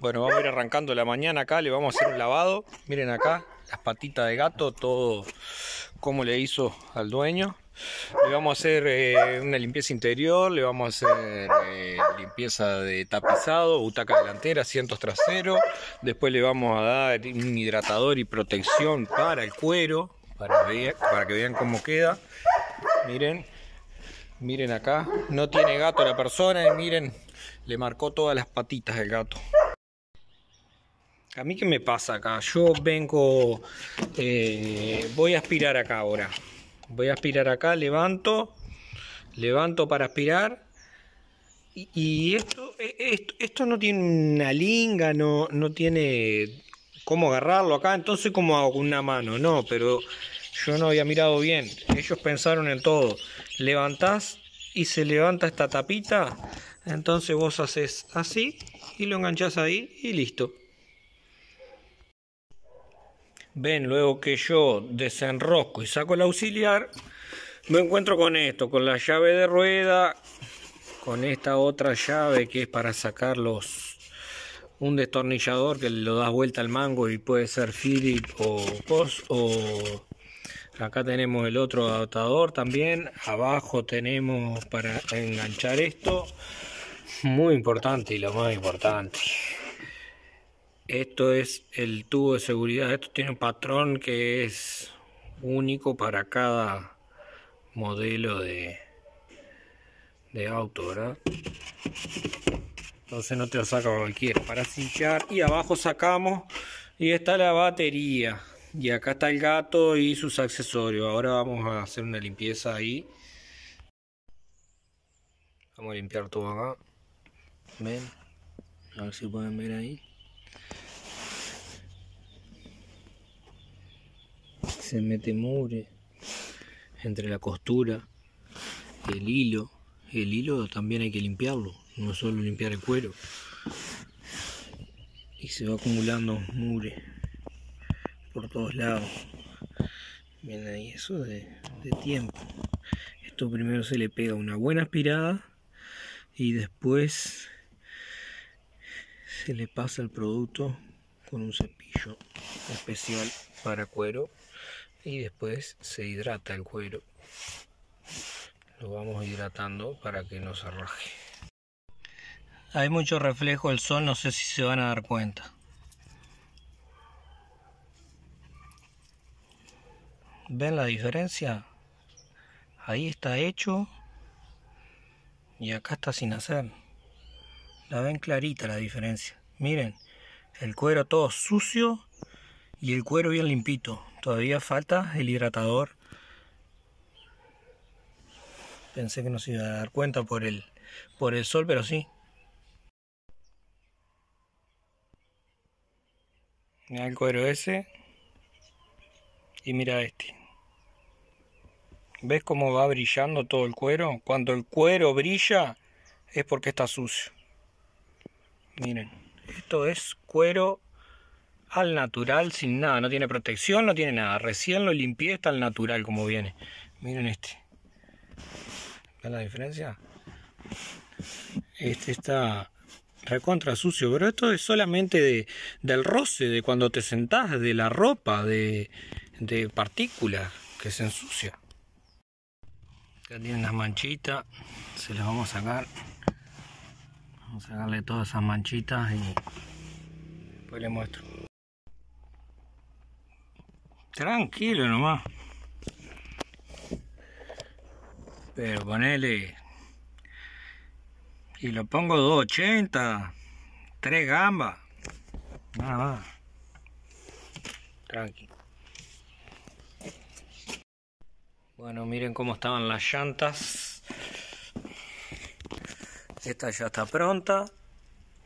Bueno, vamos a ir arrancando la mañana acá, le vamos a hacer un lavado. Miren acá, las patitas de gato, todo como le hizo al dueño. Le vamos a hacer una limpieza interior, le vamos a hacer limpieza de tapizado, butaca delantera, asientos traseros. Después le vamos a dar un hidratador y protección para el cuero, para que vean cómo queda. Miren, miren acá, no tiene gato la persona y miren, le marcó todas las patitas el gato. A mí qué me pasa acá, yo vengo, voy a aspirar acá ahora, voy a aspirar acá, levanto para aspirar y esto no tiene una linga, no tiene cómo agarrarlo acá, entonces como hago con una mano, no, pero yo no había mirado bien, ellos pensaron en todo, levantás y se levanta esta tapita, entonces vos haces así y lo enganchás ahí y listo. Ven, luego que yo desenrosco y saco el auxiliar, me encuentro con esto, con la llave de rueda, con esta otra llave que es para sacar un destornillador que lo das vuelta al mango y puede ser Phillips o Cos. O acá tenemos el otro adaptador también, abajo tenemos para enganchar esto, muy importante y lo más importante. Esto es el tubo de seguridad, esto tiene un patrón que es único para cada modelo de auto, ¿verdad? Entonces no te lo saca cualquiera, para cinchar. Y abajo sacamos y está la batería. Y acá está el gato y sus accesorios. Ahora vamos a hacer una limpieza ahí. Vamos a limpiar todo acá. Ven, a ver si pueden ver ahí. Se mete mugre entre la costura, el hilo también hay que limpiarlo, no solo limpiar el cuero, y se va acumulando mugre por todos lados. Miren ahí, eso de tiempo. Esto primero se le pega una buena aspirada y después se le pasa el producto con un cepillo especial para cuero y después se hidrata el cuero, lo vamos hidratando para que no se raje. Hay mucho reflejo del sol, no sé si se van a dar cuenta. ¿Ven la diferencia? Ahí está hecho y acá está sin hacer. La ven clarita la diferencia. Miren, el cuero todo sucio y el cuero bien limpito. Todavía falta el hidratador. Pensé que no se iba a dar cuenta por el sol, pero sí. Mira el cuero ese. Y mira este. ¿Ves cómo va brillando todo el cuero? Cuando el cuero brilla es porque está sucio. Miren, esto es cuero al natural, sin nada, no tiene protección, no tiene nada, recién lo limpié, está al natural como viene. Miren este, ¿ven la diferencia? Este está recontra sucio, pero esto es solamente del roce, de cuando te sentás, de la ropa, de partículas que se ensucia. Acá tienen las manchitas, se las vamos a sacar, vamos a sacarle todas esas manchitas y después les muestro. Tranquilo nomás. Pero ponele. Y lo pongo 280. 3 gambas. Nada más. Tranqui. Bueno, miren cómo estaban las llantas. Esta ya está pronta.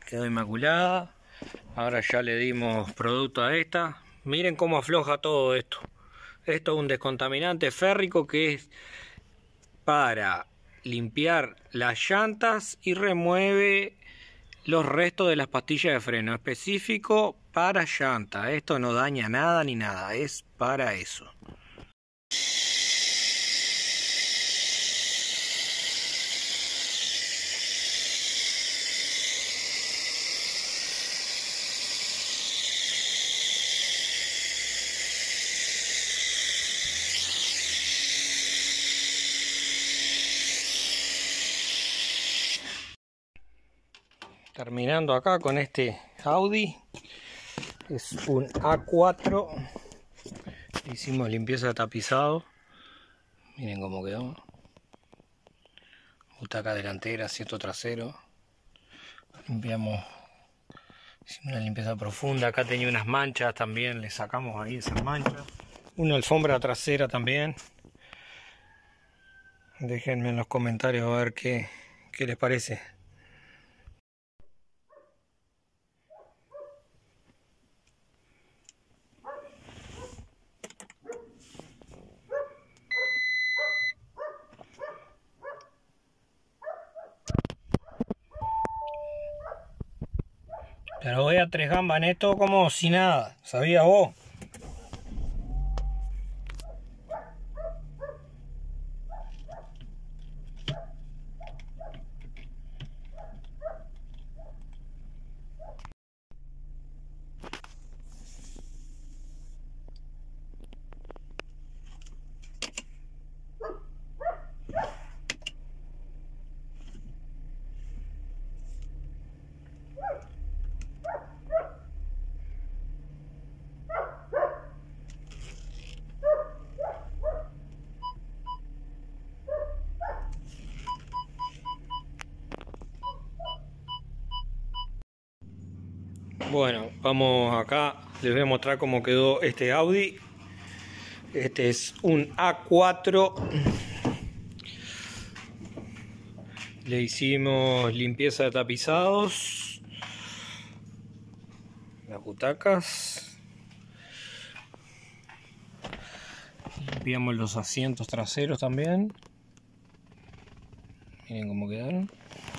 Quedó inmaculada. Ahora ya le dimos producto a esta. Miren cómo afloja todo esto. Esto es un descontaminante férrico que es para limpiar las llantas y remueve los restos de las pastillas de freno. Específico para llanta. Esto no daña nada ni nada. Es para eso. terminando acá con este Audi, es un A4, hicimos limpieza de tapizado, miren cómo quedó, butaca delantera, asiento trasero, limpiamos, hicimos una limpieza profunda, acá tenía unas manchas también, le sacamos ahí esas manchas, una alfombra trasera también. Déjenme en los comentarios a ver qué les parece. Pero voy a tres gambas en esto como si nada, ¿sabías vos? Bueno, vamos acá, les voy a mostrar cómo quedó este Audi. Este es un A4. Le hicimos limpieza de tapizados, las butacas. Limpiamos los asientos traseros también. Miren cómo quedaron.